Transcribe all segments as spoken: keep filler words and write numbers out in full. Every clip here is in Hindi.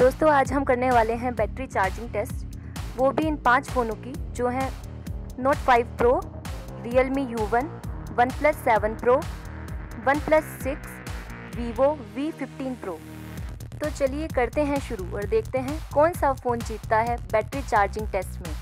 दोस्तों आज हम करने वाले हैं बैटरी चार्जिंग टेस्ट, वो भी इन पांच फ़ोनों की जो हैं note five pro, Realme U one, one plus seven pro, one plus six, Vivo V fifteen pro. तो चलिए करते हैं शुरू और देखते हैं कौन सा फ़ोन जीतता है बैटरी चार्जिंग टेस्ट में।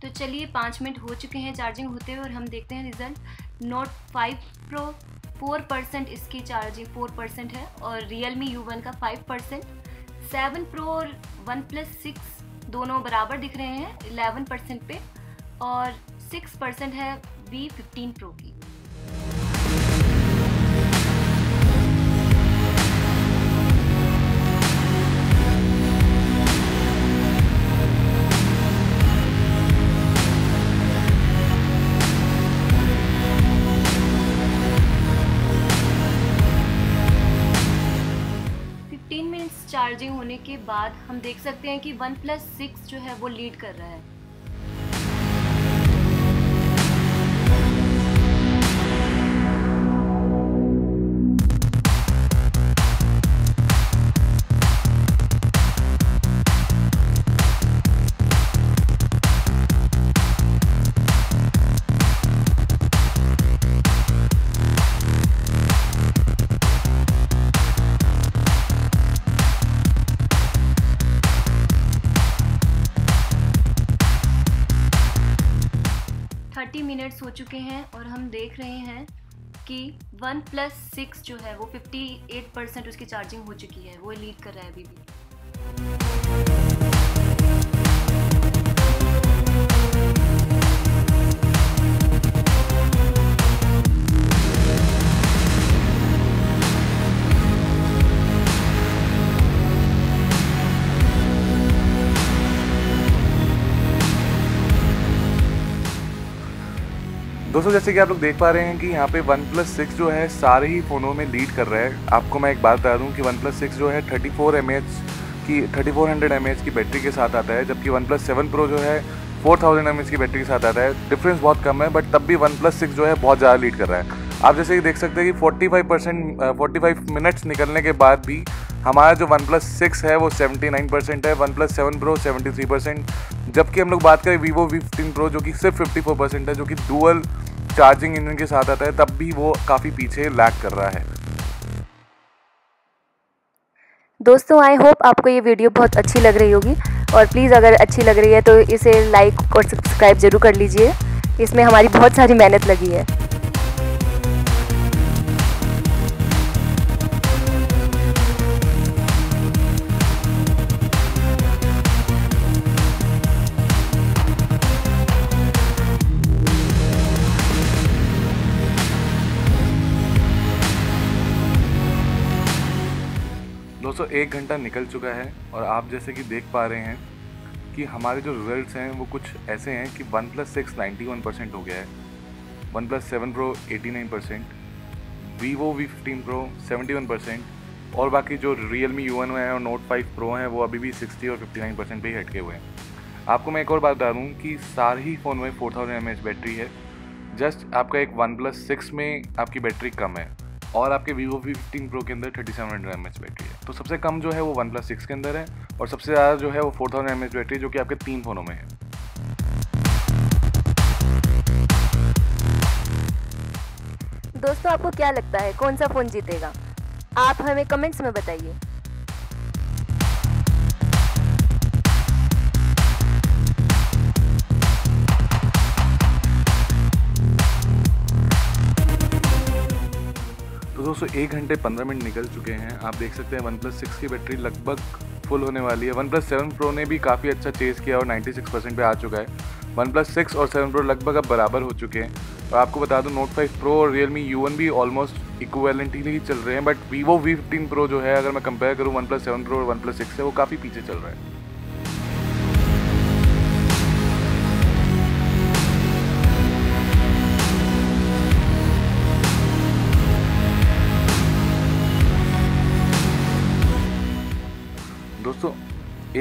तो चलिए पाँच मिनट हो चुके हैं चार्जिंग होते हुए और हम देखते हैं result. Note five pro four percent इसकी चार्जिंग फोर परसेंट है और Realme यू वन का फाइव परसेंट, सेवन प्रो और वन प्लस सिक्स दोनों बराबर दिख रहे हैं इलेवन परसेंट पे और सिक्स परसेंट है वी फिफ्टीन प्रो की। चार्जिंग होने के बाद हम देख सकते हैं कि वन प्लस सिक्स जो है वो लीड कर रहा है। मिनट्स हो चुके हैं और हम देख रहे हैं कि वन प्लस सिक्स जो है वो फिफ्टी एट परसेंट उसकी चार्जिंग हो चुकी है, वो लीड कर रहा है अभी भी। दोस्तों जैसे कि आप लोग देख पा रहे हैं कि यहाँ पे वन प्लस सिक्स जो है सारे ही फ़ोनों में लीड कर रहा है। आपको मैं एक बात बता दूँ कि वन प्लस सिक्स जो है thirty four M A H की thirty four hundred M A H की बैटरी के साथ आता है, जबकि वन प्लस सेवन प्रो जो है four thousand M A H की बैटरी के साथ आता है। डिफरेंस बहुत कम है बट तब भी वन प्लस सिक्स जो है बहुत ज़्यादा लीड कर रहा है। आप जैसे कि देख सकते हैं कि forty five percent forty five minutes निकलने के बाद भी हमारा जो वन प्लस सिक्स है वो सेवेंटी नाइन परसेंट है, one plus seven pro seventy three percent, जबकि हम लोग बात करें Vivo वी फिफ्टीन प्रो जो कि सिर्फ फिफ्टी फोर परसेंट है, जो कि डुअल चार्जिंग इंजन के साथ आता है, तब भी वो काफ़ी पीछे लैग कर रहा है। दोस्तों आई होप आपको ये वीडियो बहुत अच्छी लग रही होगी और प्लीज़ अगर अच्छी लग रही है तो इसे लाइक और सब्सक्राइब जरूर कर लीजिए, इसमें हमारी बहुत सारी मेहनत लगी है। दोस्तों एक घंटा निकल चुका है और आप जैसे कि देख पा रहे हैं कि हमारे जो रिजल्ट्स हैं वो कुछ ऐसे हैं कि one plus six ninety one percent हो गया है, one plus seven pro eighty nine percent, Vivo V fifteen pro seventy one percent और बाकी जो Realme यू वन है और नोट फाइव प्रो हैं वो अभी भी सिक्सटी और फिफ्टी नाइन परसेंट पे ही हटके हुए हैं। आपको मैं एक और बात बता दूँ कि सारे ही फ़ोन में four thousand M A H battery है, जस्ट आपका एक वन प्लस सिक्स में आपकी बैटरी कम है और आपके Vivo वी फिफ्टीन प्रो के अंदर thirty seven hundred M A H battery है। तो सबसे कम जो है वो वन प्लस सिक्स के अंदर है और सबसे ज़्यादा जो है वो four thousand M A H battery जो कि आपके तीन फ़ोनों में है। दोस्तों आपको क्या लगता है कौन सा फ़ोन जीतेगा? आप हमें कमेंट्स में बताइए। दोस्तों एक घंटे पंद्रह मिनट निकल चुके हैं, आप देख सकते हैं वन प्लस सिक्स की बैटरी लगभग फुल होने वाली है। वन प्लस सेवन प्रो ने भी काफ़ी अच्छा चेज़ किया और नाइन्टी सिक्स परसेंट पे आ चुका है। वन प्लस सिक्स और सेवन प्रो लगभग अब बराबर हो चुके हैं और आपको बता दूं नोट फाइव प्रो और Realme यू वन भी ऑलमोस्ट इक्वेलेंटली ही चल रहे हैं, but Vivo V fifteen pro जो है अगर मैं कंपेयर करूँ वन प्लस सेवन प्रो और वन प्लस सिक्स से वो काफ़ी पीछे चल रहा है।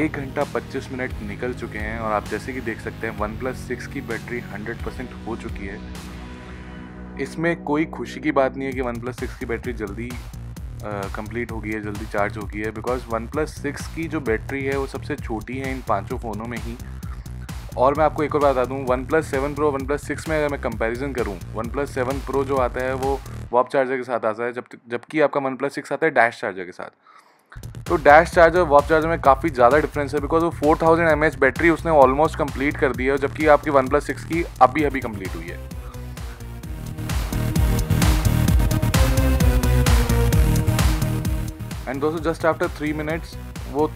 एक घंटा पच्चीस मिनट निकल चुके हैं और आप जैसे कि देख सकते हैं OnePlus सिक्स की बैटरी हंड्रेड परसेंट हो चुकी है। इसमें कोई खुशी की बात नहीं है कि OnePlus सिक्स की बैटरी जल्दी कंप्लीट हो गई है, जल्दी चार्ज हो गई है, बिकॉज OnePlus सिक्स की जो बैटरी है वो सबसे छोटी है इन पांचों फ़ोनों में ही। और मैं आपको एक और बात बता दूँ, OnePlus seven Pro OnePlus six में अगर मैं कंपैरिजन करूँ, OnePlus सेवन Pro जो आता है वो warp चार्जर के साथ आता है, जब जबकि आपका OnePlus सिक्स आता है डैश चार्जर के साथ। तो डैश चार्जर warp चार्जर में काफ़ी ज़्यादा डिफरेंस है, बिकॉज वो four thousand M H battery उसने ऑलमोस्ट कंप्लीट कर दी है, जबकि आपकी OnePlus सिक्स की अभी अभी कंप्लीट हुई है। एंड दोस्तों जस्ट आफ्टर थ्री मिनट्स वो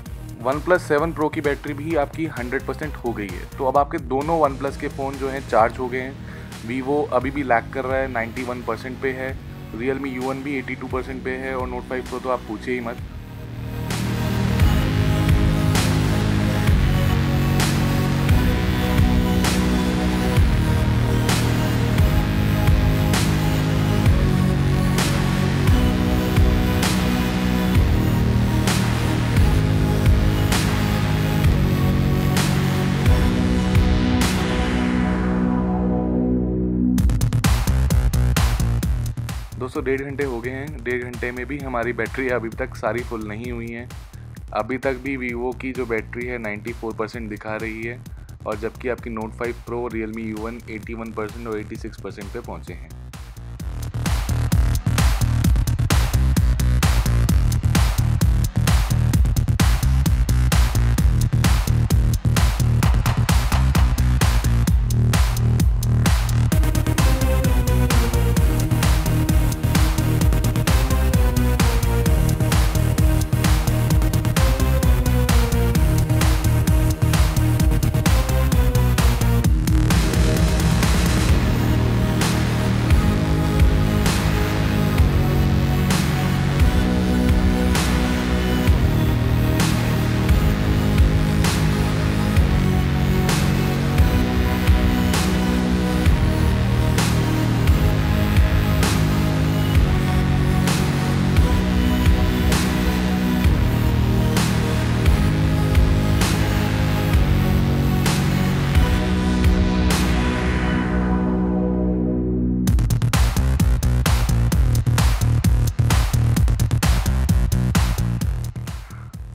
OnePlus सेवन Pro की बैटरी भी आपकी हंड्रेड परसेंट हो गई है। तो अब आपके दोनों OnePlus के फ़ोन जो हैं चार्ज हो गए हैं। Vivo अभी भी लैग कर रहा है, नाइन्टी वन परसेंट पे है, Realme U वन भी एटी टू परसेंट पे है, और Note फाइव Pro तो आप पूछिए ही मत। दोस्तों डेढ़ घंटे हो गए हैं, डेढ़ घंटे में भी हमारी बैटरी अभी तक सारी फुल नहीं हुई है। अभी तक भी Vivo की जो बैटरी है नाइन्टी फोर परसेंट दिखा रही है, और जबकि आपकी Note five Pro Realme U one eighty one percent और एटी सिक्स परसेंट पे पहुंचे हैं।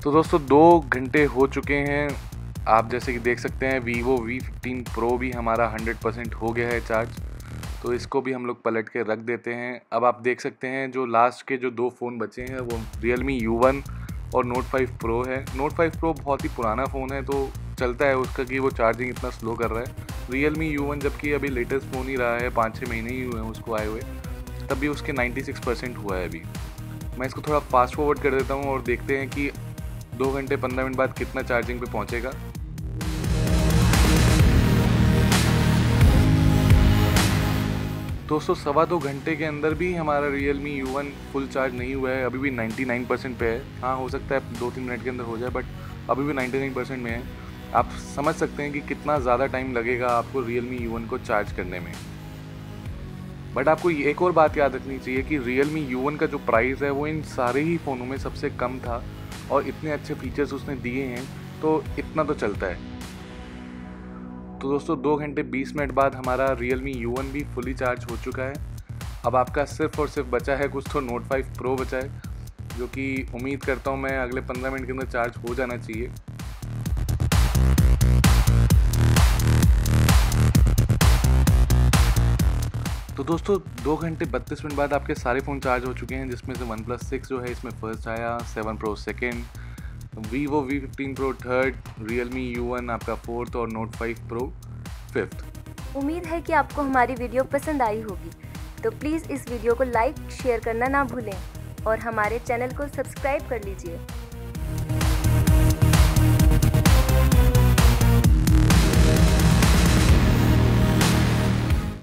तो दोस्तों दो घंटे हो चुके हैं, आप जैसे कि देख सकते हैं Vivo V फिफ्टीन Pro भी हमारा हंड्रेड परसेंट हो गया है चार्ज। तो इसको भी हम लोग पलट के रख देते हैं। अब आप देख सकते हैं जो लास्ट के जो दो फ़ोन बचे हैं वो Realme U वन और Note फाइव Pro है। Note फाइव Pro बहुत ही पुराना फ़ोन है, तो चलता है उसका कि वो चार्जिंग इतना स्लो कर रहा है। Realme U वन जबकि अभी लेटेस्ट फ़ोन ही रहा है, पाँच छः महीने ही हुए हैं उसको आए हुए, तब भी उसके नाइन्टी सिक्स परसेंट हुआ है अभी। मैं इसको थोड़ा फास्ट फॉरवर्ड कर देता हूँ और देखते हैं कि दो घंटे पंद्रह मिनट बाद कितना चार्जिंग पे पहुंचेगा। दोस्तों सवा दो घंटे के अंदर भी हमारा Realme U one full charge नहीं हुआ है, अभी भी नाइन्टी नाइन परसेंट पे है। हाँ, हो सकता है दो तीन मिनट के अंदर हो जाए, बट अभी भी नाइन्टी नाइन परसेंट में है। आप समझ सकते हैं कि कितना ज़्यादा टाइम लगेगा आपको Realme U वन को चार्ज करने में। बट आपको एक और बात याद रखनी चाहिए कि Realme U वन का जो प्राइस है वो इन सारे ही फ़ोनों में सबसे कम था, और इतने अच्छे फीचर्स उसने दिए हैं, तो इतना तो चलता है। तो दोस्तों दो घंटे बीस मिनट बाद हमारा Realme U वन भी फुली चार्ज हो चुका है। अब आपका सिर्फ और सिर्फ बचा है कुछ तो Note फाइव Pro बचा है, जो कि उम्मीद करता हूँ मैं अगले पंद्रह मिनट के अंदर चार्ज हो जाना चाहिए। तो दोस्तों दो घंटे बत्तीस मिनट बाद आपके सारे फ़ोन चार्ज हो चुके हैं, जिसमें से OnePlus सिक्स जो है इसमें फर्स्ट आया, seven Pro second, Vivo V fifteen Pro third, Realme U one आपका फोर्थ और Note फाइव Pro फिफ्थ। उम्मीद है कि आपको हमारी वीडियो पसंद आई होगी, तो प्लीज़ इस वीडियो को लाइक शेयर करना ना भूलें और हमारे चैनल को सब्सक्राइब कर लीजिए।